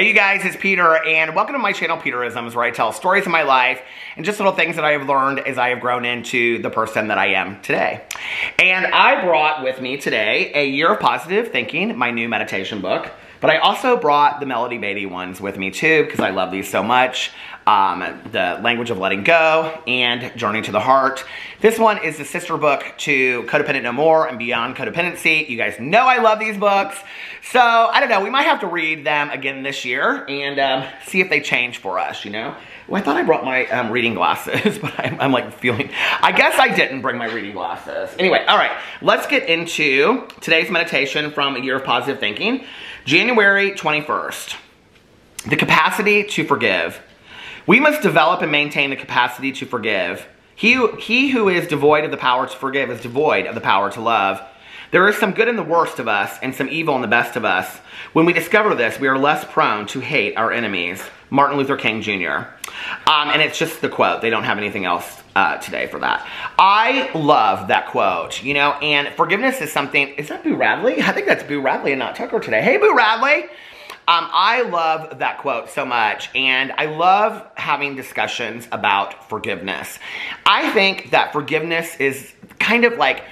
Hey you guys, it's Peter and welcome to my channel Peterisms, where I tell stories of my life and just little things that I have learned as I have grown into the person that I am today. And I brought with me today A Year of Positive Thinking, my new meditation book, but I also brought the Melody Beatty ones with me too because I love these so much. The Language of Letting Go and Journey to the Heart. This one is the sister book to Codependent No More and Beyond Codependency. You guys know I love these books. So, I don't know, we might have to read them again this year and see if they change for us, you know? Well, I thought I brought my reading glasses, but I'm like feeling, I guess I didn't bring my reading glasses. Anyway, all right, let's get into today's meditation from A Year of Positive Thinking. January 21st, the capacity to forgive. We must develop and maintain the capacity to forgive. He who is devoid of the power to forgive is devoid of the power to love. There is some good in the worst of us and some evil in the best of us. When we discover this, we are less prone to hate our enemies. Martin Luther King Jr. And it's just the quote. They don't have anything else today for that. I love that quote, you know, and forgiveness is something, is that Boo Radley? I think that's Boo Radley and not Tucker today. Hey, Boo Radley. I love that quote so much, and I love having discussions about forgiveness. I think that forgiveness is kind of like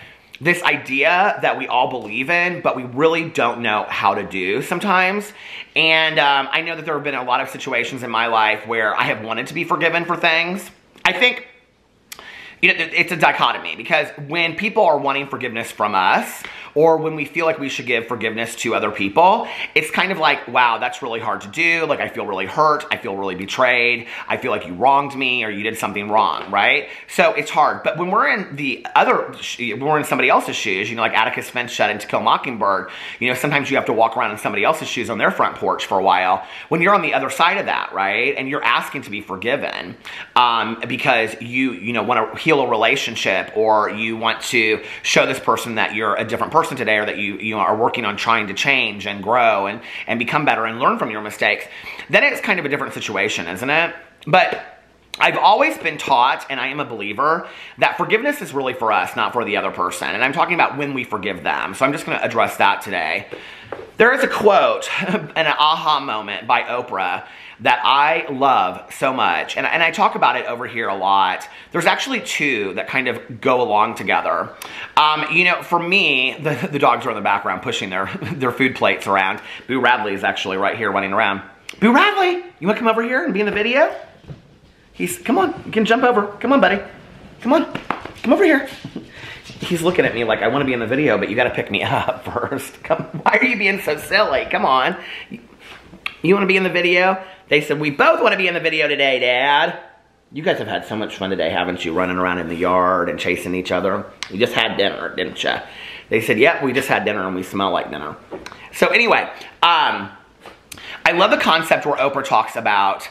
this idea that we all believe in, but we really don't know how to do sometimes. And I know that there have been a lot of situations in my life where I have wanted to be forgiven for things. I think, you know, it's a dichotomy because when people are wanting forgiveness from us or when we feel like we should give forgiveness to other people, it's kind of like, wow, that's really hard to do. Like, I feel really hurt. I feel really betrayed. I feel like you wronged me or you did something wrong, right? So it's hard. But when we're in somebody else's shoes, you know, like Atticus Finch said in To Kill Mockingbird, you know, sometimes you have to walk around in somebody else's shoes on their front porch for a while when you're on the other side of that, right? And you're asking to be forgiven because you know, want to heal a relationship, or you want to show this person that you're a different person today, or that you are working on trying to change and grow and become better and learn from your mistakes. Then it's kind of a different situation, isn't it? But I've always been taught, and I am a believer, that forgiveness is really for us, not for the other person. And I'm talking about when we forgive them. So I'm just going to address that today. There is a quote and an aha moment by Oprah that I love so much. And I talk about it over here a lot. There's actually two that kind of go along together. You know, for me, the dogs are in the background pushing their food plates around. Boo Radley is actually right here running around. Boo Radley, you want to come over here and be in the video? Come on, you can jump over. Come on, buddy. Come on, come over here. He's looking at me like, I want to be in the video, but you got to pick me up first. Come, why are you being so silly? Come on. You want to be in the video? They said, we both want to be in the video today, Dad. You guys have had so much fun today, haven't you? Running around in the yard and chasing each other. You just had dinner, didn't you? They said, yep, we just had dinner and we smell like dinner. So anyway, I love the concept where Oprah talks about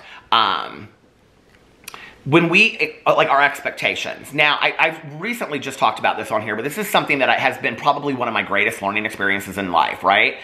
when we, like, our expectations. Now, I've recently just talked about this on here, but this is something that has been probably one of my greatest learning experiences in life, right?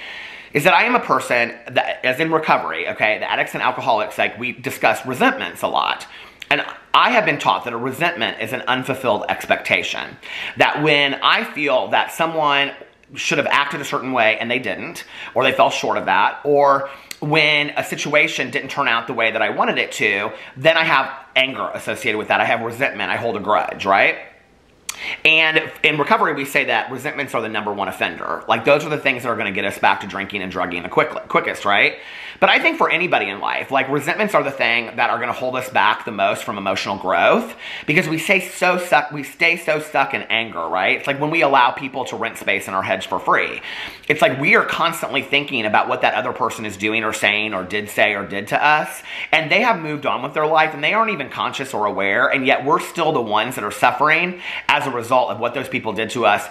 Is that I am a person that, as in recovery, okay, the addicts and alcoholics, like, we discuss resentments a lot. And I have been taught that a resentment is an unfulfilled expectation. That when I feel that someone should have acted a certain way and they didn't, or they fell short of that, or when a situation didn't turn out the way that I wanted it to, then I have anger associated with that. I have resentment. I hold a grudge, right? And in recovery, we say that resentments are the #1 offender. Like, those are the things that are going to get us back to drinking and drugging the quickest, right? But I think for anybody in life, like, resentments are the thing that are going to hold us back the most from emotional growth because we stay so stuck in anger, right? It's like when we allow people to rent space in our heads for free. It's like we are constantly thinking about what that other person is doing or saying or did say or did to us, and they have moved on with their life, and they aren't even conscious or aware, and yet we're still the ones that are suffering as a result of what those people did to us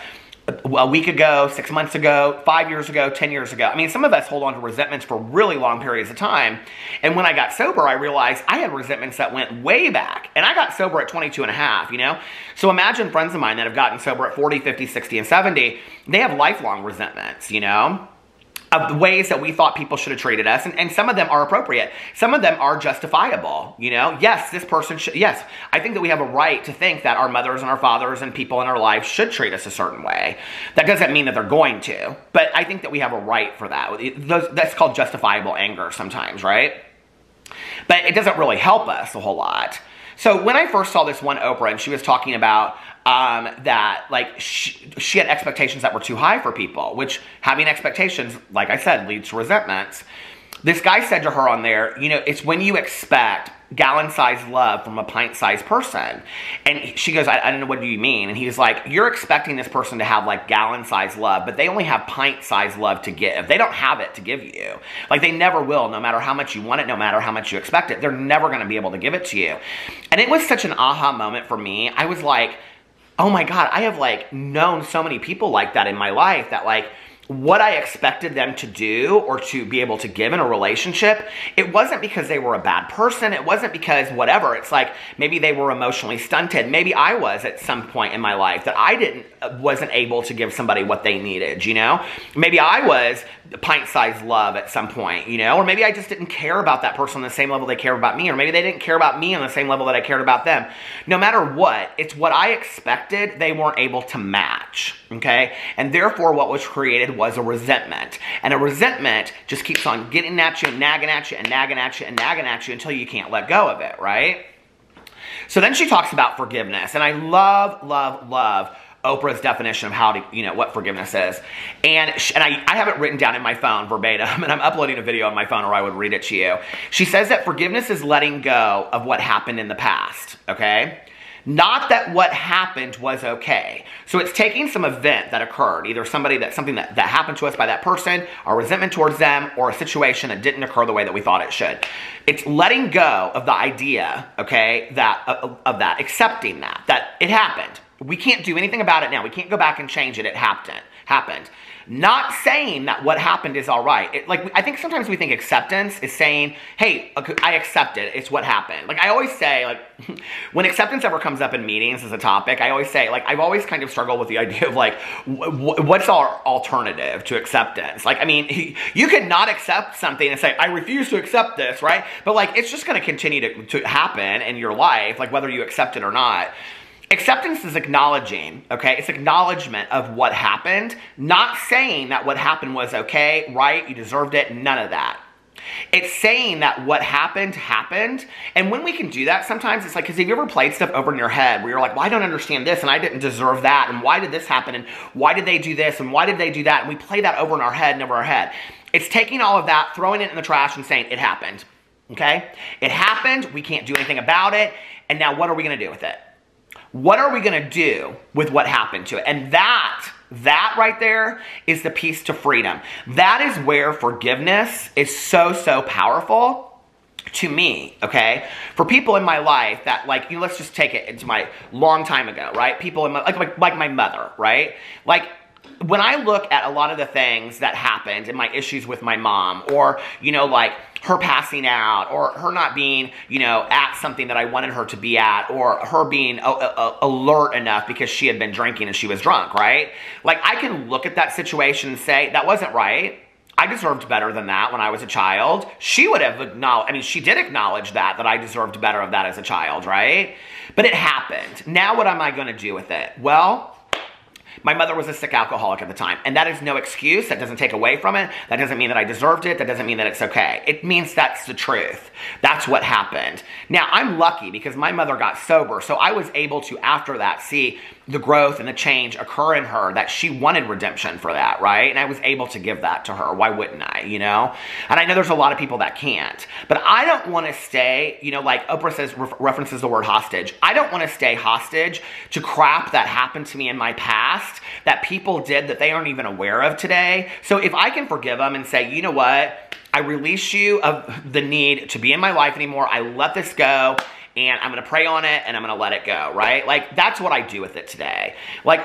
a week ago, 6 months ago, 5 years ago, 10 years ago. I mean, some of us hold on to resentments for really long periods of time. And when I got sober, I realized I had resentments that went way back. And I got sober at 22 and a half, you know? So imagine friends of mine that have gotten sober at 40, 50, 60, and 70. They have lifelong resentments, you know? of ways that we thought people should have treated us, and some of them are appropriate. Some of them are justifiable, you know? Yes, this person should, yes, I think that we have a right to think that our mothers and our fathers and people in our life should treat us a certain way. That doesn't mean that they're going to, but I think that we have a right for that. That's called justifiable anger sometimes, right? But it doesn't really help us a whole lot. So when I first saw this one Oprah, and she was talking about that, like, she had expectations that were too high for people, which having expectations, like I said, leads to resentments. This guy said to her on there, you know, it's when you expect gallon-sized love from a pint-sized person. And she goes, I don't know, what do you mean? And he was like, you're expecting this person to have, like, gallon-sized love, but they only have pint-sized love to give. They don't have it to give you. Like, they never will, no matter how much you want it, no matter how much you expect it. They're never going to be able to give it to you. And it was such an aha moment for me. I was like, oh, my God, I have, like, known so many people like that in my life that, like, what I expected them to do or to be able to give in a relationship, it wasn't because they were a bad person. It wasn't because whatever. It's like maybe they were emotionally stunted. Maybe I was at some point in my life that I wasn't able to give somebody what they needed, you know? Maybe I was pint-sized love at some point, you know? Or maybe I just didn't care about that person on the same level they cared about me. Or maybe they didn't care about me on the same level that I cared about them. No matter what, it's what I expected they weren't able to match, okay? And therefore what was created was a resentment. And a resentment just keeps on getting at you and nagging at you and nagging at you and nagging at you until you can't let go of it, right? So then she talks about forgiveness. And I love, love, love Oprah's definition of how to, you know, what forgiveness is. And I have it written down in my phone verbatim, and I'm uploading a video on my phone or I would read it to you. She says that forgiveness is letting go of what happened in the past, okay? Not that what happened was okay. So it's taking some event that occurred, either something that happened to us by that person, our resentment towards them, or a situation that didn't occur the way that we thought it should. It's letting go of the idea, okay, of that, accepting that it happened. We can't do anything about it now. We can't go back and change it. It happened. Not saying that what happened is all right. I think sometimes we think acceptance is saying, hey, I accept it. It's what happened. Like I always say, like when acceptance ever comes up in meetings as a topic, I always say, like I've always kind of struggled with the idea of like, what's our alternative to acceptance? Like, I mean, you could not accept something and say, I refuse to accept this, right? But like, it's just going to continue to happen in your life, like whether you accept it or not. Acceptance is acknowledging, okay? It's acknowledgement of what happened, not saying that what happened was okay, right? You deserved it, none of that. It's saying that what happened, happened. And when we can do that, sometimes it's like, because have you ever played stuff over in your head where you're like, well, I don't understand this and I didn't deserve that and why did this happen and why did they do this and why did they do that? And we play that over in our head and over our head. It's taking all of that, throwing it in the trash and saying it happened, okay? It happened, we can't do anything about it, and now what are we going to do with it? What are we going to do with what happened to it? And that right there is the piece to freedom. That is where forgiveness is so, so powerful to me, okay? For people in my life that, like, you know, let's just take it into my long time ago, right? People in my, like my mother, right? Like, when I look at a lot of the things that happened and my issues with my mom, or, you know, like her passing out, or her not being, you know, at something that I wanted her to be at, or her being alert enough because she had been drinking and she was drunk, right? Like, I can look at that situation and say, that wasn't right. I deserved better than that when I was a child. She would have acknowledged, I mean, she did acknowledge that I deserved better of that as a child, right? But it happened. Now what am I going to do with it? Well, my mother was a sick alcoholic at the time, and that is no excuse. That doesn't take away from it. That doesn't mean that I deserved it. That doesn't mean that it's okay. It means that's the truth. That's what happened. Now, I'm lucky because my mother got sober, so I was able to, after that, see the growth and the change occur in her, that she wanted redemption for that, right? And I was able to give that to her. Why wouldn't I, you know? And I know there's a lot of people that can't, but I don't want to stay, you know, like Oprah says, references the word hostage. I don't want to stay hostage to crap that happened to me in my past that people did that they aren't even aware of today. So if I can forgive them and say, you know what, I release you of the need to be in my life anymore. I let this go, and I'm going to pray on it, and I'm going to let it go, right? Like, that's what I do with it today. Like,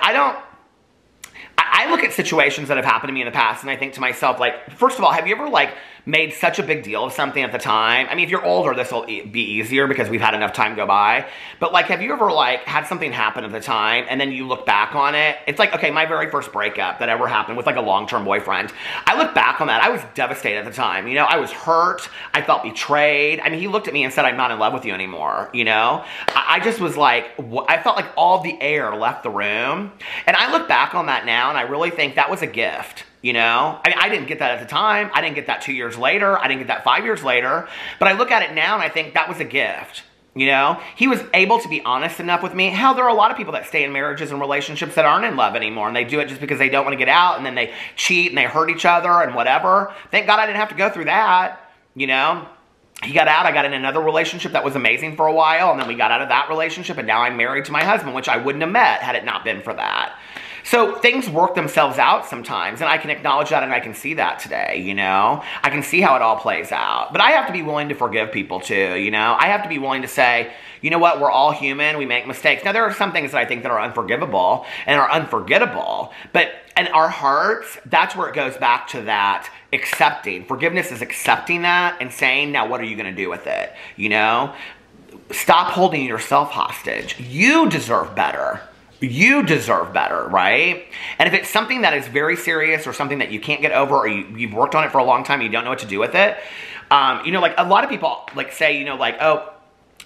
I look at situations that have happened to me in the past, and I think to myself, like, first of all, have you ever, like, made such a big deal of something at the time. I mean, if you're older, this will be easier because we've had enough time go by. But, like, have you ever, like, had something happen at the time and then you look back on it? It's like, okay, my very first breakup that ever happened with, like, a long-term boyfriend. I look back on that. I was devastated at the time. You know, I was hurt. I felt betrayed. I mean, he looked at me and said, I'm not in love with you anymore, you know? I just was like, I felt like all the air left the room. And I look back on that now and I really think that was a gift. You know, I mean, I didn't get that at the time. I didn't get that 2 years later. I didn't get that 5 years later. But I look at it now and I think that was a gift. You know, he was able to be honest enough with me. Hell, there are a lot of people that stay in marriages and relationships that aren't in love anymore, and they do it just because they don't want to get out, and then they cheat and they hurt each other and whatever. Thank God I didn't have to go through that. You know, he got out. I got in another relationship that was amazing for a while, and then we got out of that relationship, and now I'm married to my husband, which I wouldn't have met had it not been for that. So things work themselves out sometimes, and I can acknowledge that and I can see that today, you know? I can see how it all plays out. But I have to be willing to forgive people too, you know? I have to be willing to say, you know what, we're all human, we make mistakes. Now there are some things that I think that are unforgivable and are unforgettable, but in our hearts, that's where it goes back to that accepting. Forgiveness is accepting that and saying, now what are you gonna do with it, you know? Stop holding yourself hostage. You deserve better. You deserve better, right? And if it's something that is very serious or something that you can't get over or you've worked on it for a long time and you don't know what to do with it, you know, like a lot of people like say, you know, like, oh,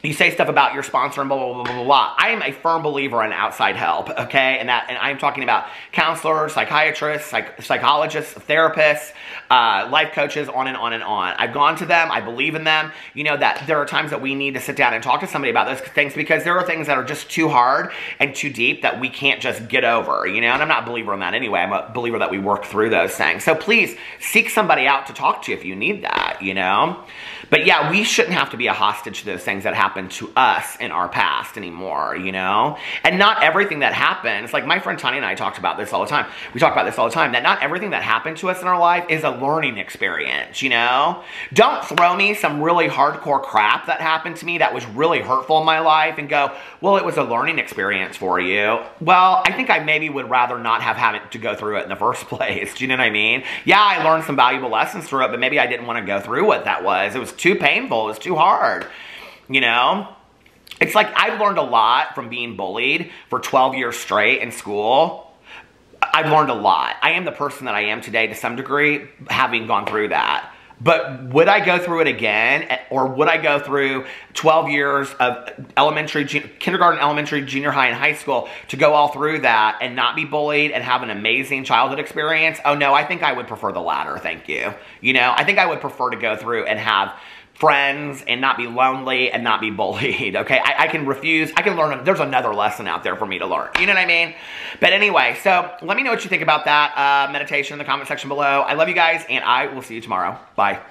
you say stuff about your sponsor and blah, blah, blah, blah, blah. I am a firm believer in outside help, okay? And I'm talking about counselors, psychiatrists, psychologists, therapists, life coaches, on and on and on. I've gone to them. I believe in them. You know that there are times that we need to sit down and talk to somebody about those things because there are things that are just too hard and too deep that we can't just get over, you know? And I'm not a believer in that anyway. I'm a believer that we work through those things. So please seek somebody out to talk to if you need that, you know? But yeah, we shouldn't have to be a hostage to those things that happen to us in our past anymore, you know? And not everything that happens, like my friend Tanya and I talked about this all the time. We talk about this all the time, that not everything that happened to us in our life is a learning experience, you know? Don't throw me some really hardcore crap that happened to me that was really hurtful in my life and go, well, it was a learning experience for you. Well, I think I maybe would rather not have had to go through it in the first place. Do you know what I mean? Yeah, I learned some valuable lessons through it, but maybe I didn't want to go through what that was. It was too painful. It was too hard. You know, it's like I've learned a lot from being bullied for 12 years straight in school. I've learned a lot. I am the person that I am today to some degree, having gone through that. But would I go through it again, or would I go through 12 years of elementary, kindergarten, elementary, junior high, and high school to go all through that and not be bullied and have an amazing childhood experience? Oh no, I think I would prefer the latter, thank you. You know, I think I would prefer to go through and have friends and not be lonely and not be bullied, okay? I can refuse. I can learn. There's another lesson out there for me to learn. You know what I mean? But anyway, so let me know what you think about that meditation in the comment section below. I love you guys, and I will see you tomorrow. Bye.